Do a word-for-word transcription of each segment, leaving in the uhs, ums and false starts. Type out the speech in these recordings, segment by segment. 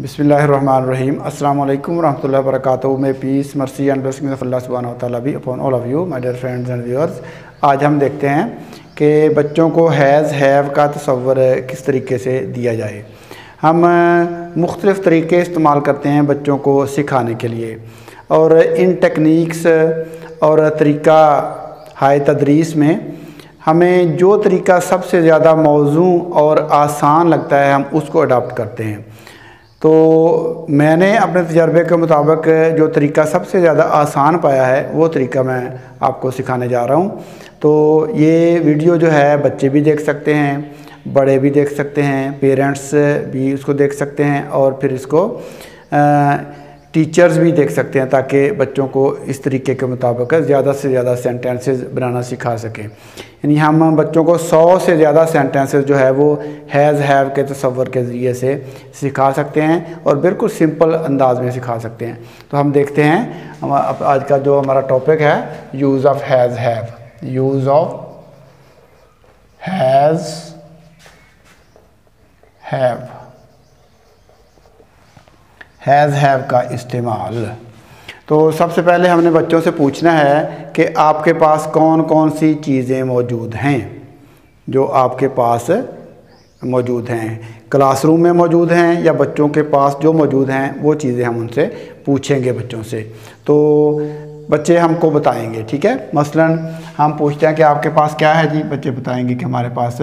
बिस्मिल्लाहिर्रहमानिर्रहीम अस्सलाम वालेकुम रहमतुल्लाहि वबरकातुहू। May peace mercy and blessings of अल्लाह सुब्हानहू व तआला be upon all of you my dear friends and viewers. आज हम देखते हैं कि बच्चों को हैज़ हैव का तसव्वुर किस तरीके से दिया जाए। हम मुख्तलिफ़ तरीके इस्तेमाल करते हैं बच्चों को सिखाने के लिए, और इन टेक्निक्स और तरीक़ा हाय तदरीस में हमें जो तरीका सबसे ज़्यादा मौजू और आसान लगता है हम उसको अडॉप्ट करते हैं। तो मैंने अपने तजर्बे के मुताबिक जो तरीका सबसे ज़्यादा आसान पाया है वो तरीका मैं आपको सिखाने जा रहा हूँ। तो ये वीडियो जो है बच्चे भी देख सकते हैं, बड़े भी देख सकते हैं, पेरेंट्स भी उसको देख सकते हैं, और फिर इसको आ, टीचर्स भी देख सकते हैं, ताकि बच्चों को इस तरीके के मुताबिक ज़्यादा से ज़्यादा सेंटेंसेस बनाना सिखा सकें। यानी हम बच्चों को सौ से ज़्यादा सेंटेंसेस जो है वो हैज़ हैव के तसव्वुर के ज़रिए से सिखा सकते हैं, और बिल्कुल सिंपल अंदाज़ में सिखा सकते हैं। तो हम देखते हैं हम आज का जो हमारा टॉपिक है use of has have. Use of has have, has have का इस्तेमाल। तो सबसे पहले हमने बच्चों से पूछना है कि आपके पास कौन कौन सी चीज़ें मौजूद हैं। जो आपके पास मौजूद हैं क्लासरूम में मौजूद हैं या बच्चों के पास जो मौजूद हैं, वो चीज़ें हम उनसे पूछेंगे बच्चों से, तो बच्चे हमको बताएंगे। ठीक है, मसलन हम पूछते हैं कि आपके पास क्या है जी, बच्चे बताएंगे कि हमारे पास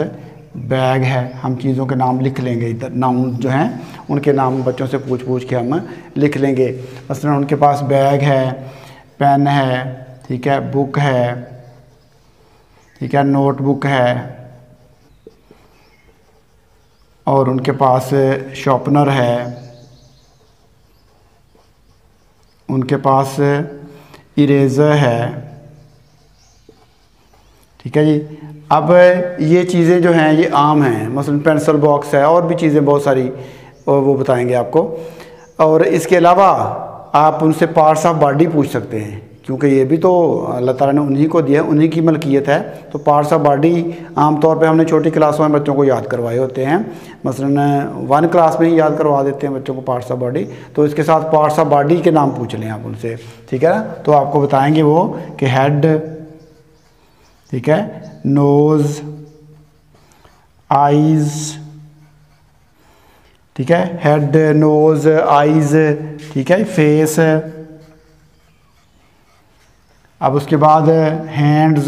बैग है। हम चीज़ों के नाम लिख लेंगे, इधर नाउन जो हैं उनके नाम बच्चों से पूछ पूछ के हम लिख लेंगे। मसलन उनके पास बैग है, पेन है, ठीक है, बुक है, ठीक है, नोटबुक है, और उनके पास शॉर्पनर है, उनके पास इरेज़र है। ठीक है जी। अब ये चीज़ें जो हैं ये आम हैं, मसलन पेंसिल बॉक्स है, और भी चीज़ें बहुत सारी, और वो बताएंगे आपको। और इसके अलावा आप उनसे पार्ट्स ऑफ बॉडी पूछ सकते हैं, क्योंकि ये भी तो अल्लाह ताला ने उन्हीं को दिया है, उन्हीं की मलकियत है। तो पार्ट्स ऑफ बॉडी आमतौर पे हमने छोटी क्लासों में बच्चों को याद करवाए होते हैं, मसलन वन क्लास में ही याद करवा देते हैं बच्चों को पार्ट्स ऑफ बॉडी। तो इसके साथ पार्ट्स ऑफ बॉडी के नाम पूछ लें आप उनसे, ठीक है ना। तो आपको बताएँगे वो कि हेड, ठीक है, नोज़, आइज़, ठीक है, हेड, नोज़, आइज़, ठीक है, फेस। अब उसके बाद हैंड्स,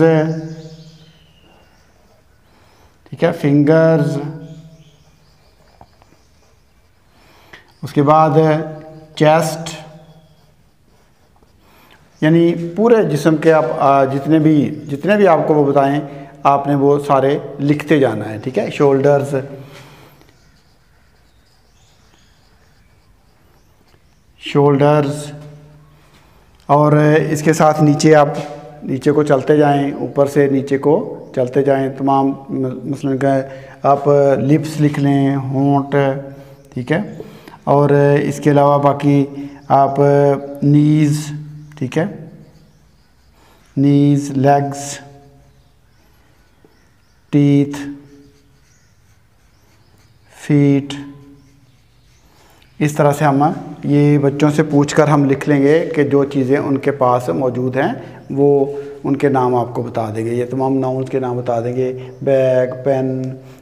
ठीक है, फिंगर्स, उसके बाद चेस्ट। यानी पूरे जिस्म के आप जितने भी जितने भी आपको वो बताएं आपने वो सारे लिखते जाना है, ठीक है, शोल्डर्स, शोल्डर्स। और इसके साथ नीचे आप नीचे को चलते जाएं, ऊपर से नीचे को चलते जाएं, तमाम मसलन का आप लिप्स लिख लें, होंठ, ठीक है, और इसके अलावा बाकी आप नीज़, ठीक है, नीज़, लेग्स, टीथ, फीट। इस तरह से हम ये बच्चों से पूछकर हम लिख लेंगे कि जो चीज़ें उनके पास मौजूद हैं वो उनके नाम आपको बता देंगे। ये तमाम नाउन्स के नाम बता देंगे, बैग, पेन।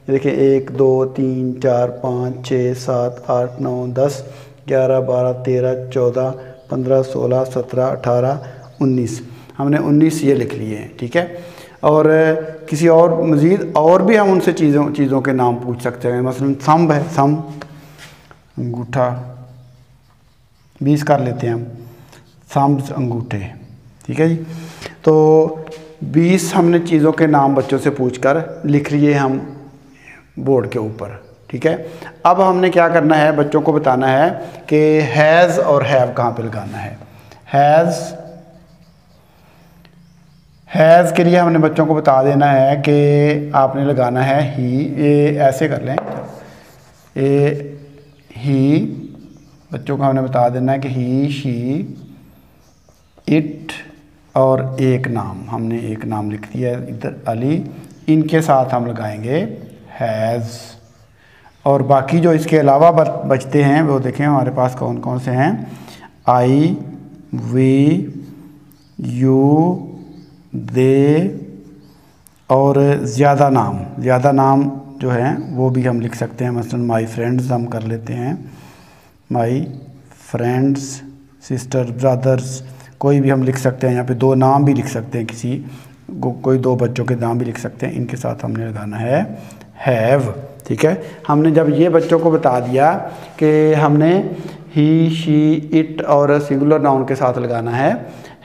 देखिए एक, दो, तीन, चार, पाँच, छः, सात, आठ, नौ, दस, ग्यारह, बारह, तेरह, चौदह, पंद्रह, सोलह, सत्रह, अठारह, उन्नीस। हमने उन्नीस ये लिख लिए हैं, ठीक है। और किसी और मज़ीद और भी हम उनसे चीज़ों चीज़ों के नाम पूछ सकते हैं। मसलन थंब है, थंब, अंगूठा, बीस कर लेते हैं हम, थंब्स, अंगूठे, ठीक है जी। तो बीस हमने चीज़ों के नाम बच्चों से पूछकर लिख लिए हम बोर्ड के ऊपर, ठीक है। अब हमने क्या करना है, बच्चों को बताना है कि हैज़ और हैव कहाँ पे लगाना है। हैज़ हैज़ के लिए हमने बच्चों को बता देना है कि आपने लगाना है ही। ये ऐसे कर लें, ये ही, बच्चों को हमने बता देना है कि ही, शी, इट, और एक नाम, हमने एक नाम लिख दिया इधर अली। इनके साथ हम लगाएंगे हैज़, और बाकी जो इसके अलावा बचते हैं वो देखें हमारे पास कौन कौन से हैं। आई, वी, यू, दे और ज़्यादा नाम, ज़्यादा नाम जो हैं वो भी हम लिख सकते हैं। मसलन माय फ्रेंड्स हम कर लेते हैं, माय फ्रेंड्स, सिस्टर, ब्रदर्स, कोई भी हम लिख सकते हैं। यहाँ पे दो नाम भी लिख सकते हैं, किसी को, कोई दो बच्चों के नाम भी लिख सकते हैं। इनके साथ हमने लगाना है हैव। ठीक है, हमने जब ये बच्चों को बता दिया कि हमने ही, शी, इट और सिंगुलर नाउन के साथ लगाना है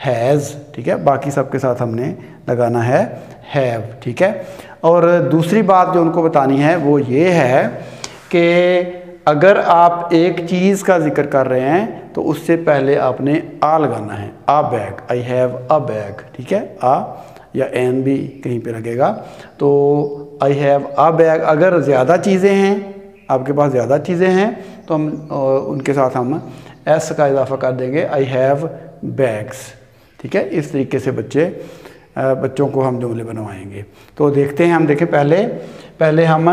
हैज़। ठीक है, बाकी सब के साथ हमने लगाना है हैव। ठीक है, और दूसरी बात जो उनको बतानी है वो ये है कि अगर आप एक चीज़ का जिक्र कर रहे हैं तो उससे पहले आपने आ लगाना है, a bag, I have a bag. ठीक है, आ या एन भी कहीं पे लगेगा, तो आई हैव अ बैग। अगर ज़्यादा चीज़ें हैं, आपके पास ज़्यादा चीज़ें हैं, तो हम उनके साथ हम एस का इजाफा कर देंगे, आई हैव बैग्स। ठीक है, इस तरीके से बच्चे बच्चों को हम जुमले बनवाएंगे। तो देखते हैं हम, देखें पहले पहले हम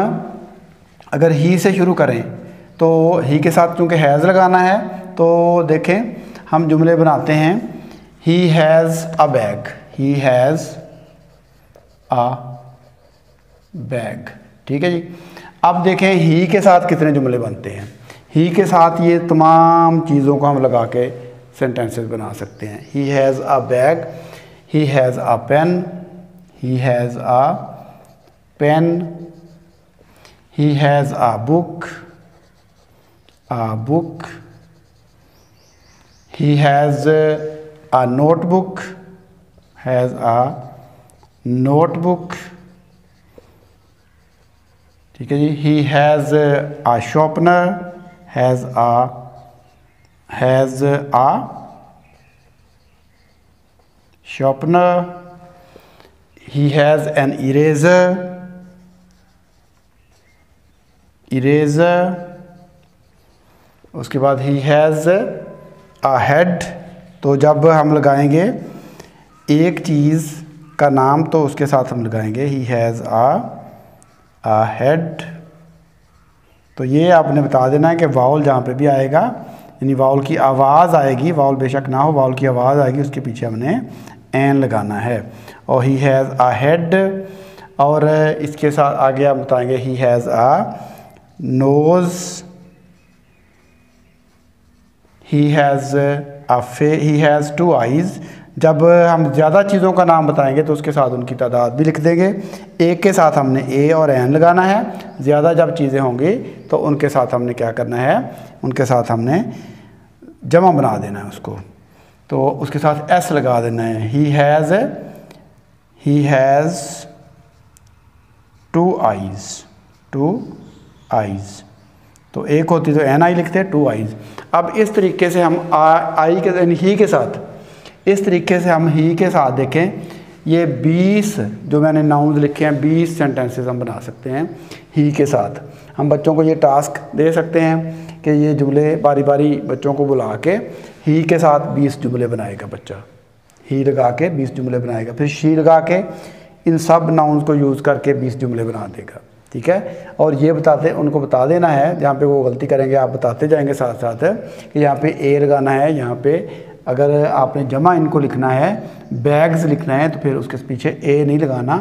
अगर ही से शुरू करें तो ही के साथ क्योंकि हैज़ लगाना है, तो देखें हम जुमले बनाते हैं, he has a bag, he has a bag. ठीक है जी, अब देखें ही के साथ कितने जुमले बनते हैं। ही के साथ ये तमाम चीज़ों को हम लगा के सेंटेंसेस बना सकते हैं। He has a bag, he has a pen, he has a pen, he has a book, a book, he has a notebook, has a notebook। ठीक है जी, he has a sharpener, has a has a sharpener, he has an eraser, eraser। उसके बाद ही has a head, तो जब हम लगाएंगे एक चीज़ का नाम तो उसके साथ हम लगाएंगे ही हैज़ अ हेड। तो ये आपने बता देना है कि वाउल जहाँ पे भी आएगा, यानी वाउल की आवाज़ आएगी, वाउल बेशक ना हो, वाउल की आवाज़ आएगी, उसके पीछे हमने एन लगाना है। और ही हैज़ अ हेड, और इसके साथ आगे आप बताएंगे he has a nose, He has a face, he has two eyes। जब हम ज़्यादा चीज़ों का नाम बताएंगे तो उसके साथ उनकी तादाद भी लिख देंगे। एक के साथ हमने ए और एन लगाना है। ज़्यादा जब चीज़ें होंगी तो उनके साथ हमने क्या करना है, उनके साथ हमने जमा बना देना है उसको, तो उसके साथ एस लगा देना है। He has, he has two eyes, two eyes। तो एक होती तो एन आई लिखते हैं, टू आईज। अब इस तरीके से हम आ, आई के यानी ही के साथ, इस तरीके से हम ही के साथ देखें ये बीस जो मैंने नाउन्स लिखे हैं, बीस सेंटेंसेस हम बना सकते हैं ही के साथ। हम बच्चों को ये टास्क दे सकते हैं कि ये जुमले बारी बारी बच्चों को बुला के ही के साथ बीस जुमले बनाएगा बच्चा, ही लगा के बीस जुमले बनाएगा, फिर शी लगा के इन सब नाउन्स को यूज़ करके बीस जुमले बना देगा। ठीक है, और ये बताते उनको बता देना है, जहाँ पे वो गलती करेंगे आप बताते जाएंगे साथ साथ कि यहाँ पे ए लगाना है, यहाँ पे अगर आपने जमा इनको लिखना है, बैग्स लिखना है, तो फिर उसके पीछे ए नहीं लगाना,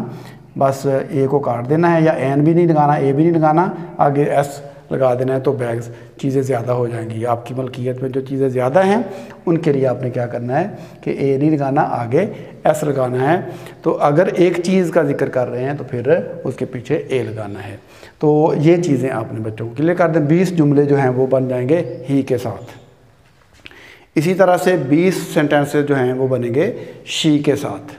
बस ए को काट देना है, या एन भी नहीं लगाना, ए भी नहीं लगाना, आगे एस लगा देना है, तो बैग्स चीज़ें ज़्यादा हो जाएंगी। आपकी मलकियत में जो चीज़ें ज़्यादा हैं उनके लिए आपने क्या करना है कि ए नहीं लगाना, आगे एस लगाना है। तो अगर एक चीज़ का जिक्र कर रहे हैं तो फिर उसके पीछे ए लगाना है। तो ये चीज़ें आपने बच्चों को क्लियर कर दें। बीस जुमले जो हैं वो बन जाएंगे ही के साथ। इसी तरह से बीस सेंटेंसेज जो हैं वो बनेंगे शी के साथ।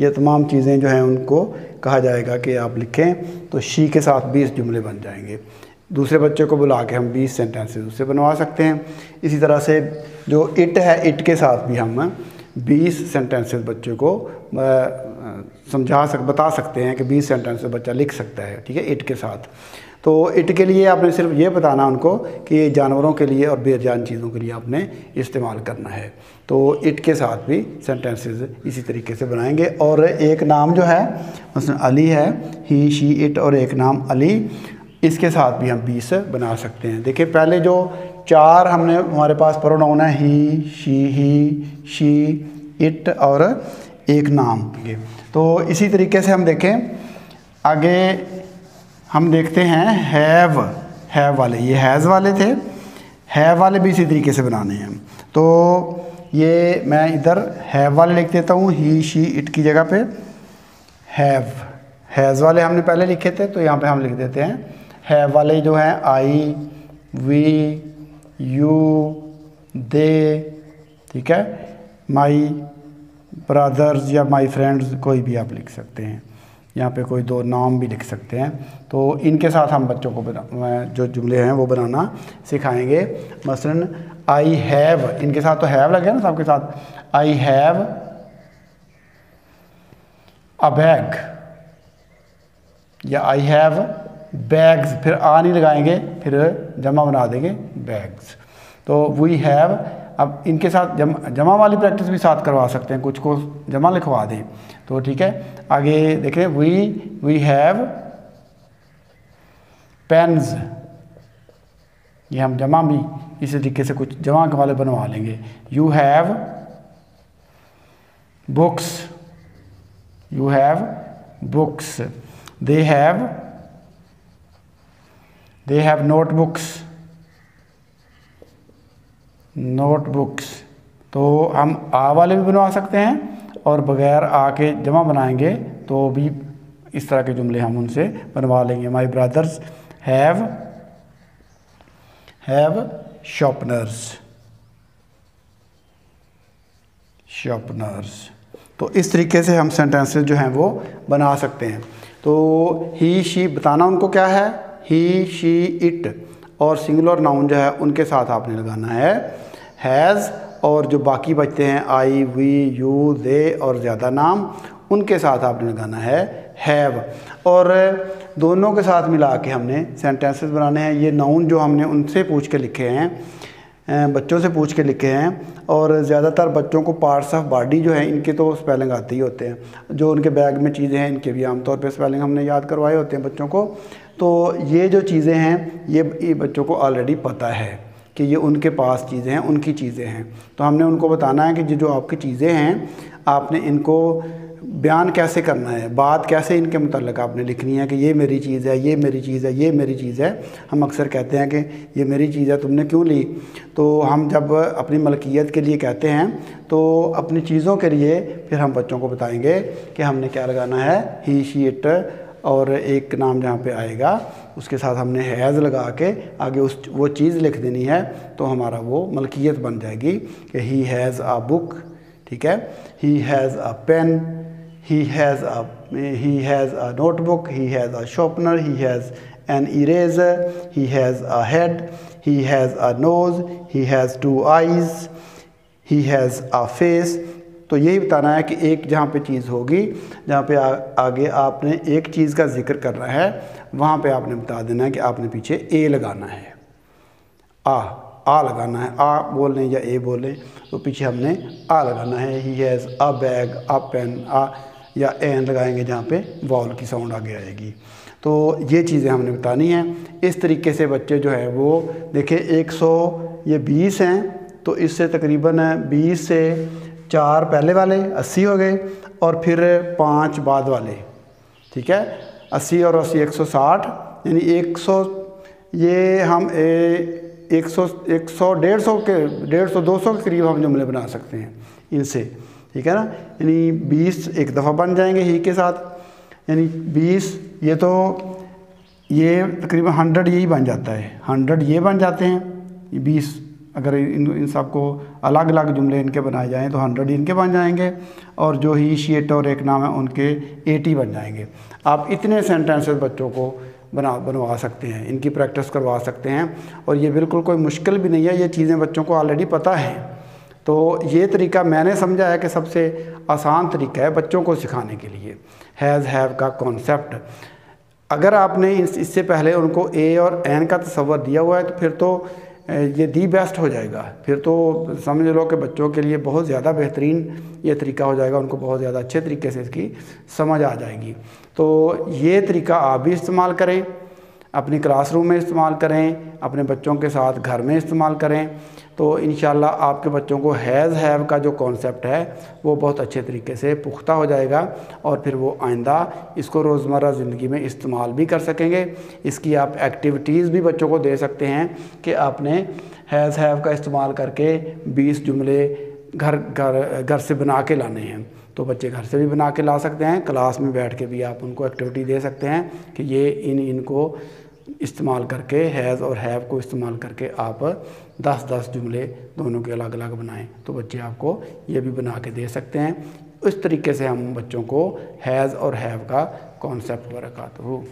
ये तमाम चीज़ें जो हैं उनको कहा जाएगा कि आप लिखें, तो शी के साथ बीस जुमले बन जाएंगे। दूसरे बच्चे को बुला के हम बीस सेंटेंसेस उससे बनवा सकते हैं। इसी तरह से जो इट है, इट के साथ भी हम बीस सेंटेंसेस बच्चे को समझा सक बता सकते हैं कि बीस सेंटेंसेस बच्चा लिख सकता है। ठीक है, इट के साथ। तो इट के लिए आपने सिर्फ ये बताना उनको कि ये जानवरों के लिए और बेजान चीज़ों के लिए आपने इस्तेमाल करना है। तो इट के साथ भी सेंटेंसेस इसी तरीके से बनाएंगे। और एक नाम जो है, उसमें अली है, ही, शी, इट, और एक नाम अली, इसके साथ भी हम बीस बना सकते हैं। देखिए पहले जो चार हमने हमारे पास प्रोनाउन है he, she, he, she, it और एक नाम के। तो इसी तरीके से हम देखें आगे, हम देखते हैं हैव, हैव वाले, ये हैज़ वाले थे, हैव वाले भी इसी तरीके से बनाने हैं। तो ये मैं इधर हैव वाले लिख देता हूँ, ही, शी, इट की जगह पे हैव, हैज़ वाले हमने पहले लिखे थे तो यहाँ पे हम लिख देते हैं हैव वाले जो हैं आई, वी, यू, दे, ठीक है, माई ब्रदर्स या माई फ्रेंड्स कोई भी आप लिख सकते हैं। यहाँ पे कोई दो नाम भी लिख सकते हैं। तो इनके साथ हम बच्चों को बना जो जुमले हैं वो बनाना सिखाएंगे। मसलन आई हैव, इनके साथ तो हैव लगे ना सबके साथ, आई हैव अ बैग या आई हैव बैग्स, फिर आ नहीं लगाएंगे, फिर जमा बना देंगे बैग्स। तो वी हैव, अब इनके साथ जम, जमा वाली प्रैक्टिस भी साथ करवा सकते हैं, कुछ को जमा लिखवा दें तो ठीक है। आगे देखिए वी वी हैव पेन्स, ये हम जमा भी इसी तरीके से कुछ जमा वाले बनवा लेंगे। You have books, you have books. They have they have notebooks, notebooks. तो हम आ वाले भी बनवा सकते हैं और बगैर आ के जमा बनाएंगे तो भी इस तरह के जुमले हम उनसे बनवा लेंगे। My brothers have have sharpeners, sharpeners. तो इस तरीके से हम सेंटेंसेस जो हैं वो बना सकते हैं। तो ही, शी बताना उनको क्या है, ही, शी, इट और सिंगुलर नाउन जो है उनके साथ आपने लगाना है हैज़, और जो बाकी बचते हैं आई, वी, यू, दे और ज़्यादा नाम उनके साथ आपने लगाना है हैव। और दोनों के साथ मिला के हमने सेंटेंसेस बनाने हैं। ये नाउन जो हमने उनसे पूछ के लिखे हैं, बच्चों से पूछ के लिखे हैं, और ज़्यादातर बच्चों को पार्ट्स ऑफ बॉडी जो है इनके तो स्पेलिंग आते ही होते हैं, जो उनके बैग में चीज़ें हैं इनके भी आमतौर पर स्पेलिंग हमने याद करवाए होते हैं बच्चों को। तो ये जो चीज़ें हैं ये बच्चों को ऑलरेडी पता है कि ये उनके पास चीज़ें हैं, उनकी चीज़ें हैं। तो हमने उनको बताना है कि ये जो आपकी चीज़ें हैं आपने इनको बयान कैसे करना है, बात कैसे इनके मुतल्लिक़ आपने लिखनी है कि ये मेरी चीज़ है, ये मेरी चीज़ है, ये मेरी चीज़ है। हम अक्सर कहते हैं कि ये मेरी चीज़ है तुमने क्यों ली। तो हम जब अपनी मलकियत के लिए कहते हैं तो अपनी चीज़ों के लिए फिर हम बच्चों को बताएंगे कि हमने क्या लगाना है, ही, शी, इट और एक नाम जहाँ पे आएगा उसके साथ हमने हैज़ लगा के आगे उस वो चीज़ लिख देनी है। तो हमारा वो मलकियत बन जाएगी कि ही हैज़ अ बुक, ठीक है, he has a pen, he has a he has a notebook, he has a sharpener, he has an eraser, he has a head, he has a nose, he has two eyes, he has a face. तो यही बताना है कि एक जहाँ पे चीज़ होगी, जहाँ पे आ, आगे आपने एक चीज़ का जिक्र करना है, वहाँ पे आपने बता देना है कि आपने पीछे ए लगाना है, आ आ लगाना है, आ बोल लें या ए बोल लें तो पीछे हमने आ लगाना है। He has a bag, a pen, a या एन लगाएंगे जहाँ पे वाउल की साउंड आगे आएगी। तो ये चीज़ें हमने बतानी हैं। इस तरीके से बच्चे जो है वो देखें, एक सौ ये बीस हैं तो इससे तकरीबन बीस से चार पहले वाले अस्सी हो गए और फिर पाँच बाद वाले, ठीक है, अस्सी और अस्सी एक सौ साठ यानी एक सौ ये हम ए, एक सौ एक सौ डेढ़ सौ के डेढ़ सौ दो सौ के करीब हम जुमले बना सकते हैं इनसे, ठीक है ना। यानी बीस एक दफ़ा बन जाएंगे ही के साथ, यानी बीस ये तो ये तकरीबन हंड्रेड यही बन जाता है, हंड्रेड ये बन जाते हैं बीस। अगर इन इन सबको अलग अलग जुमले इनके बनाए जाएँ तो हंड्रेड इनके बन जाएंगे और जो ही, शी, इट और एक नाम है उनके एटी बन जाएंगे। आप इतने सेंटेंसेस बच्चों को बना बनवा सकते हैं, इनकी प्रैक्टिस करवा सकते हैं और ये बिल्कुल कोई मुश्किल भी नहीं है, ये चीज़ें बच्चों को ऑलरेडी पता है। तो ये तरीका मैंने समझा है कि सबसे आसान तरीका है बच्चों को सिखाने के लिए हैज़ हैव का कॉन्सेप्ट। अगर आपने इससे पहले उनको ए और एन का तसव्वुर दिया हुआ है तो फिर तो ये दी बेस्ट हो जाएगा, फिर तो समझ लो कि बच्चों के लिए बहुत ज़्यादा बेहतरीन ये तरीका हो जाएगा, उनको बहुत ज़्यादा अच्छे तरीके से इसकी समझ आ जाएगी। तो ये तरीका आप भी इस्तेमाल करें। अपनी क्लासरूम में इस्तेमाल करें, अपने बच्चों के साथ घर में इस्तेमाल करें, तो इंशाल्लाह आपके बच्चों को हैज़ हैव का जो कॉन्सेप्ट है वो बहुत अच्छे तरीके से पुख्ता हो जाएगा और फिर वो आइंदा इसको रोज़मर्रा ज़िंदगी में इस्तेमाल भी कर सकेंगे। इसकी आप एक्टिविटीज़ भी बच्चों को दे सकते हैं कि आपने हैज़ हैव का इस्तेमाल करके बीस जुमले घर घर घर से बना के लाने हैं, तो बच्चे घर से भी बना के ला सकते हैं, क्लास में बैठ के भी आप उनको एक्टिविटी दे सकते हैं कि ये इन इनको इस्तेमाल करके हैज़ और हैव को इस्तेमाल करके आप दस दस जुमले दोनों के अलग अलग बनाएं, तो बच्चे आपको ये भी बना के दे सकते हैं। इस तरीके से हम बच्चों को हैज़ और हैव का कॉन्सेप्ट बरकरार हो।